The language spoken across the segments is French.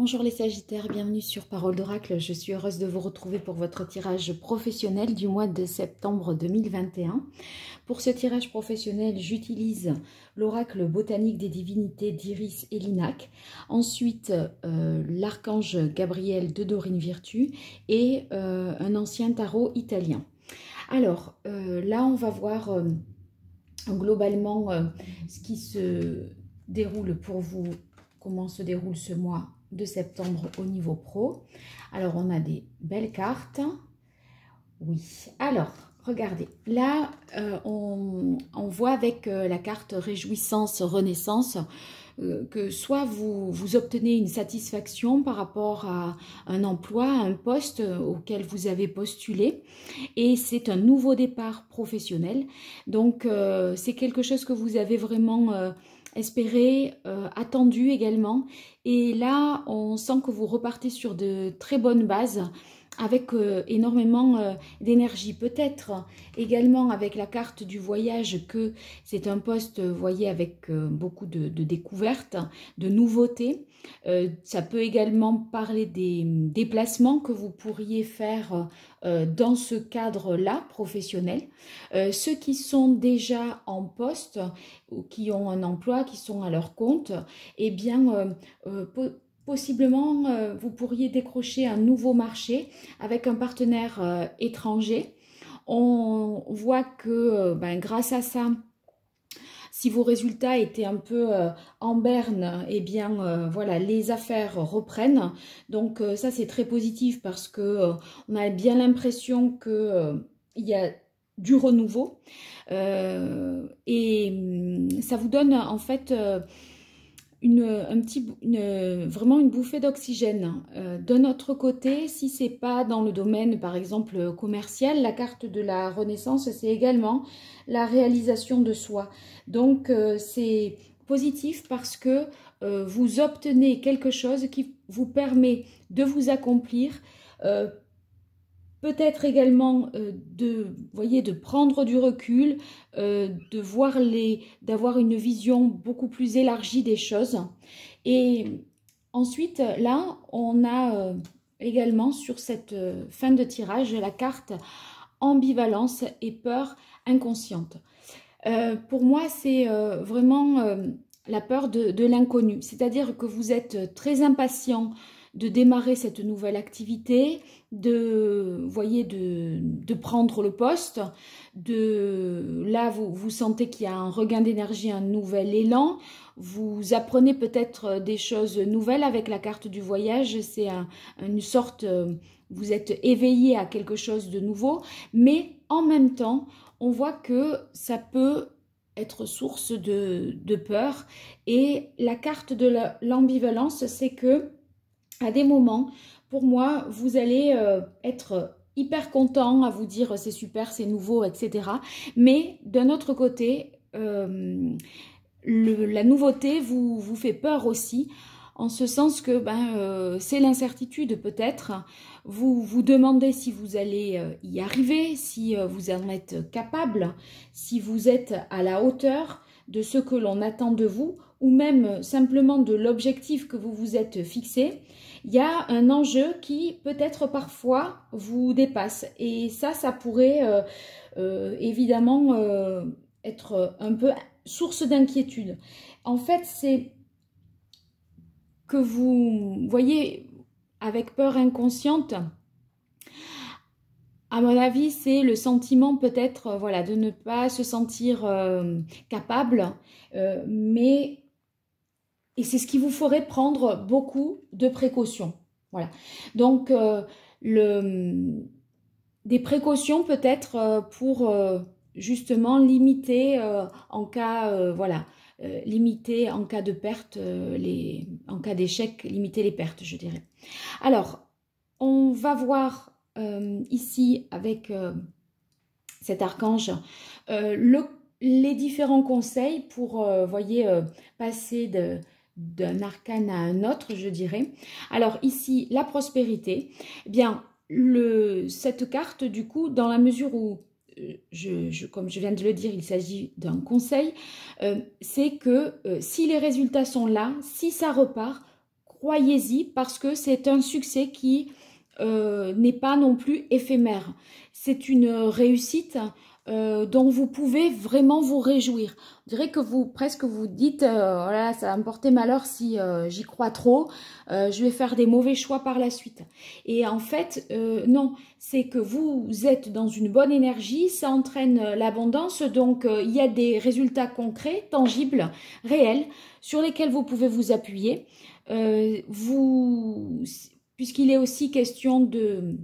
Bonjour les Sagittaires, bienvenue sur Parole d'Oracle. Je suis heureuse de vous retrouver pour votre tirage professionnel du mois de septembre 2021. Pour ce tirage professionnel, j'utilise l'oracle botanique des divinités d'Iris et Linac. Ensuite, l'archange Gabriel de Doreen Virtue et un ancien tarot italien. Alors, là on va voir globalement ce qui se déroule pour vous, comment se déroule ce mois de septembre au niveau pro. Alors on a des belles cartes, oui. Alors regardez, là on voit avec la carte réjouissance renaissance que soit vous obtenez une satisfaction par rapport à un emploi, à un poste auquel vous avez postulé, et c'est un nouveau départ professionnel. Donc c'est quelque chose que vous avez vraiment espéré, attendu également. Et là, on sent que vous repartez sur de très bonnes bases avec énormément d'énergie. Peut-être également avec la carte du voyage, que c'est un poste, vous voyez, avec beaucoup de découvertes, de nouveautés. Ça peut également parler des déplacements que vous pourriez faire dans ce cadre-là, professionnel. Ceux qui sont déjà en poste, ou qui ont un emploi, qui sont à leur compte, eh bien, possiblement, vous pourriez décrocher un nouveau marché avec un partenaire étranger. On voit que grâce à ça, si vos résultats étaient un peu en berne, eh bien voilà, les affaires reprennent. Donc ça, c'est très positif, parce que on a bien l'impression que il y a du renouveau, et ça vous donne en fait vraiment une bouffée d'oxygène. D'un autre côté, si c'est pas dans le domaine par exemple commercial, la carte de la Renaissance, c'est également la réalisation de soi. Donc c'est positif, parce que vous obtenez quelque chose qui vous permet de vous accomplir, peut-être également de prendre du recul, d'avoir une vision beaucoup plus élargie des choses. Et ensuite, là, on a également sur cette fin de tirage la carte ambivalence et peur inconsciente. Pour moi, c'est vraiment la peur de l'inconnu. C'est-à-dire que vous êtes très impatient de démarrer cette nouvelle activité, de prendre le poste. Là, vous sentez qu'il y a un regain d'énergie, un nouvel élan. Vous apprenez peut-être des choses nouvelles avec la carte du voyage. C'est une sorte, vous êtes éveillé à quelque chose de nouveau. Mais en même temps, on voit que ça peut être source de peur. Et la carte de l'ambivalence, c'est que à des moments, pour moi, vous allez être hyper content, à vous dire c'est super, c'est nouveau, etc. Mais d'un autre côté, la nouveauté vous fait peur aussi, en ce sens que c'est l'incertitude peut-être. Vous vous demandez si vous allez y arriver, si vous en êtes capable, si vous êtes à la hauteur de ce que l'on attend de vous, ou même simplement de l'objectif que vous vous êtes fixé. Il y a un enjeu qui peut-être parfois vous dépasse, et ça pourrait évidemment être un peu source d'inquiétude. En fait, c'est que vous voyez avec peur inconsciente, à mon avis, c'est le sentiment peut-être de ne pas se sentir capable, et c'est ce qui vous ferait prendre beaucoup de précautions. Voilà. Donc, des précautions peut-être pour justement limiter limiter en cas de perte, en cas d'échec, limiter les pertes, je dirais. Alors, on va voir ici avec cet archange les différents conseils pour passer d'un arcane à un autre, je dirais. Alors ici, la prospérité, eh bien cette carte, du coup, dans la mesure où comme je viens de le dire, il s'agit d'un conseil, c'est que si les résultats sont là, si ça repart, croyez-y parce que c'est un succès qui n'est pas non plus éphémère. C'est une réussite dont vous pouvez vraiment vous réjouir. On dirait que vous presque vous dites voilà, ça va me porter malheur si j'y crois trop, je vais faire des mauvais choix par la suite. Et en fait non, c'est que vous êtes dans une bonne énergie, ça entraîne l'abondance, donc il y a des résultats concrets, tangibles, réels, sur lesquels vous pouvez vous appuyer. Puisqu'il est aussi question de...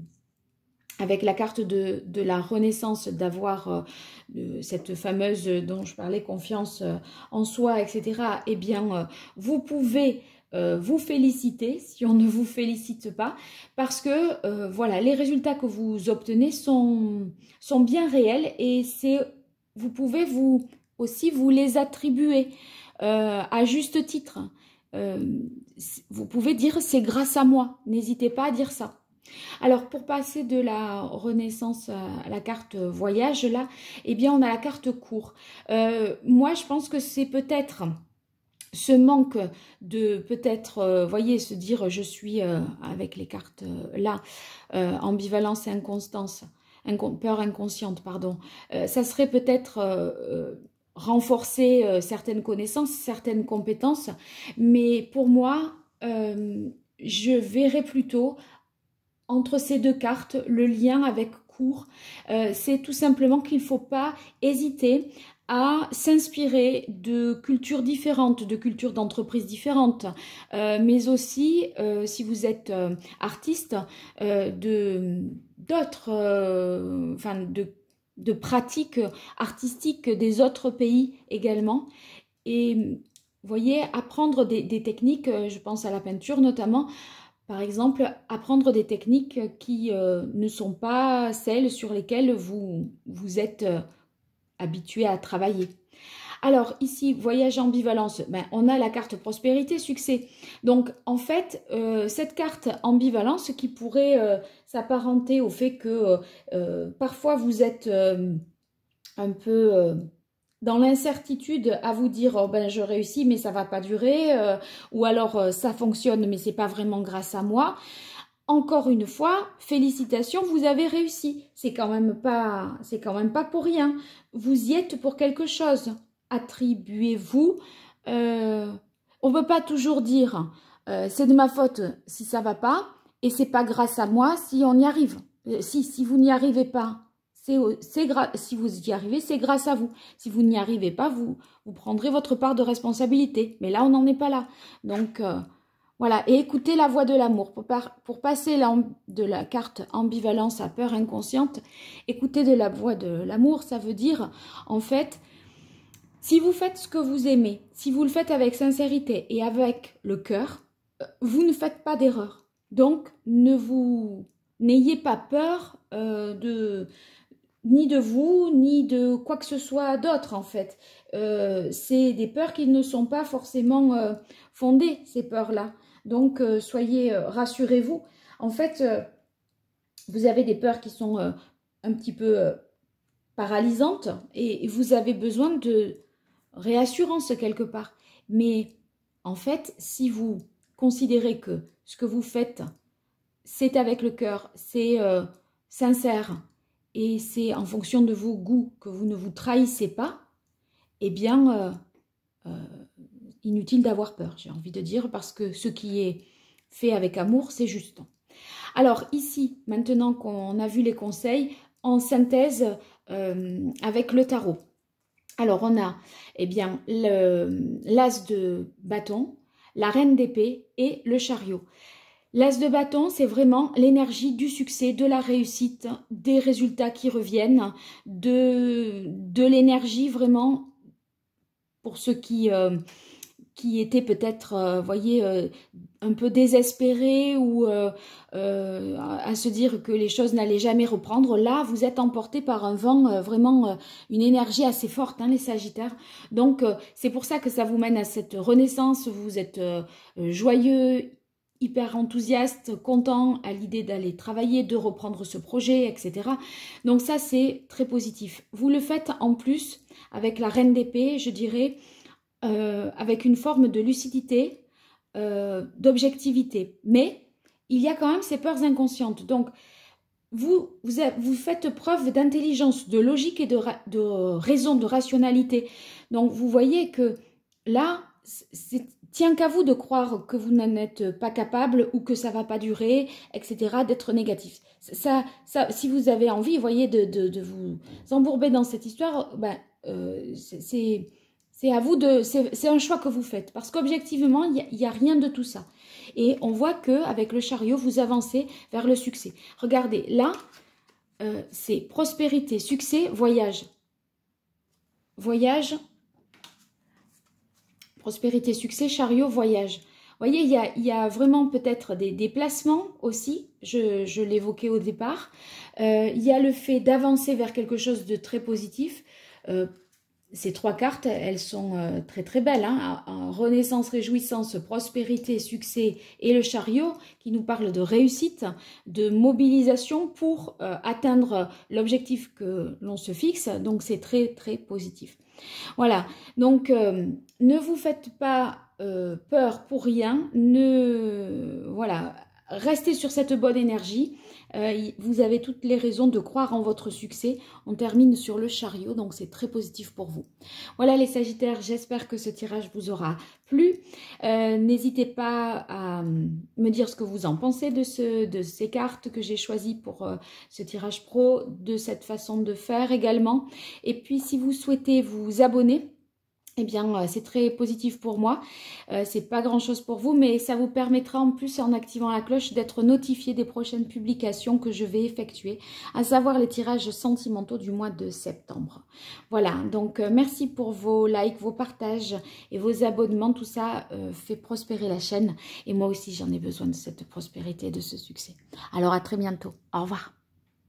avec la carte de la Renaissance, d'avoir cette fameuse, dont je parlais, confiance en soi, etc. Eh bien, vous pouvez vous féliciter, si on ne vous félicite pas, parce que, voilà, les résultats que vous obtenez sont bien réels et vous pouvez vous les attribuer à juste titre. Vous pouvez dire « c'est grâce à moi », n'hésitez pas à dire ça. Alors, pour passer de la Renaissance à la carte voyage, là, eh bien, on a la carte court. Moi, je pense que c'est peut-être ce manque de, peut-être, voyez, se dire, je suis, avec les cartes là, ambivalence et inconstance, peur inconsciente, pardon. Ça serait peut-être... renforcer certaines connaissances, certaines compétences, mais pour moi, je verrais plutôt entre ces deux cartes le lien avec cours. C'est tout simplement qu'il ne faut pas hésiter à s'inspirer de cultures différentes, de cultures d'entreprises différentes, mais aussi, si vous êtes artiste, de pratiques artistiques des autres pays également. Et vous voyez, apprendre des techniques, je pense à la peinture notamment, par exemple, apprendre des techniques qui ne sont pas celles sur lesquelles vous êtes habitué à travailler. Alors ici, voyage ambivalence, ben, on a la carte prospérité, succès. Donc en fait, cette carte ambivalence qui pourrait s'apparenter au fait que parfois vous êtes un peu dans l'incertitude à vous dire oh, « ben je réussis mais ça ne va pas durer » ou alors « ça fonctionne mais ce n'est pas vraiment grâce à moi ». Encore une fois, félicitations, vous avez réussi. C'est quand même pas pour rien. Vous y êtes pour quelque chose. Attribuez-vous. On ne peut pas toujours dire c'est de ma faute si ça ne va pas et c'est pas grâce à moi si on y arrive. Si vous n'y arrivez pas, si vous y arrivez, c'est grâce à vous. Si vous n'y arrivez pas, vous prendrez votre part de responsabilité. Mais là, on n'en est pas là. Donc voilà, et écoutez la voix de l'amour. Pour passer de la carte ambivalence à peur inconsciente, écoutez de la voix de l'amour, ça veut dire, en fait, si vous faites ce que vous aimez, si vous le faites avec sincérité et avec le cœur, vous ne faites pas d'erreur. Donc, n'ayez pas peur ni de vous, ni de quoi que ce soit d'autre, en fait. C'est des peurs qui ne sont pas forcément fondées, ces peurs-là. Donc, rassurez-vous. En fait, vous avez des peurs qui sont un petit peu paralysantes et vous avez besoin de réassurance quelque part. Mais en fait, si vous considérez que ce que vous faites, c'est avec le cœur, c'est sincère et c'est en fonction de vos goûts que vous ne vous trahissez pas, eh bien, inutile d'avoir peur, j'ai envie de dire, parce que ce qui est fait avec amour, c'est juste. Alors ici, maintenant qu'on a vu les conseils, en synthèse avec le tarot. Alors on a eh bien l'as de bâton, la reine d'épée et le chariot. L'as de bâton, c'est vraiment l'énergie du succès, de la réussite, des résultats qui reviennent, de l'énergie vraiment pour ceux qui étaient peut-être, voyez, un peu désespérés ou à se dire que les choses n'allaient jamais reprendre. Là, vous êtes emportés par un vent, vraiment une énergie assez forte, hein, les Sagittaires. Donc, c'est pour ça que ça vous mène à cette renaissance. Vous êtes joyeux, hyper enthousiaste, content à l'idée d'aller travailler, de reprendre ce projet, etc. Donc ça, c'est très positif. Vous le faites en plus avec la reine d'épée, je dirais, avec une forme de lucidité, d'objectivité. Mais il y a quand même ces peurs inconscientes. Donc, vous faites preuve d'intelligence, de logique et de raison, de rationalité. Donc, vous voyez que là, c'est... Tient qu'à vous de croire que vous n'en êtes pas capable ou que ça ne va pas durer, etc., d'être négatif. Si vous avez envie, voyez, de vous embourber dans cette histoire, ben, c'est à vous de... C'est un choix que vous faites. Parce qu'objectivement, il n'y a rien de tout ça. Et on voit qu'avec le chariot, vous avancez vers le succès. Regardez, là, c'est prospérité, succès, voyage. Voyage... Prospérité, succès, chariot, voyage. Vous voyez, il y a vraiment peut-être des déplacements aussi, je l'évoquais au départ. Il y a le fait d'avancer vers quelque chose de très positif. Ces trois cartes, elles sont très très belles, hein. Renaissance, réjouissance, prospérité, succès et le chariot qui nous parle de réussite, de mobilisation pour atteindre l'objectif que l'on se fixe. Donc c'est très très positif. Voilà, donc ne vous faites pas peur pour rien, voilà, restez sur cette bonne énergie, vous avez toutes les raisons de croire en votre succès. On termine sur le chariot, donc c'est très positif pour vous. Voilà les Sagittaires, j'espère que ce tirage vous aura plu. N'hésitez pas à me dire ce que vous en pensez de ces cartes que j'ai choisies pour ce tirage pro, de cette façon de faire également. Et puis si vous souhaitez vous abonner, eh bien, c'est très positif pour moi. C'est pas grand-chose pour vous, mais ça vous permettra en plus, en activant la cloche, d'être notifié des prochaines publications que je vais effectuer, à savoir les tirages sentimentaux du mois de septembre. Voilà, donc merci pour vos likes, vos partages et vos abonnements. Tout ça fait prospérer la chaîne. Et moi aussi, j'en ai besoin de cette prospérité, de ce succès. Alors, à très bientôt. Au revoir.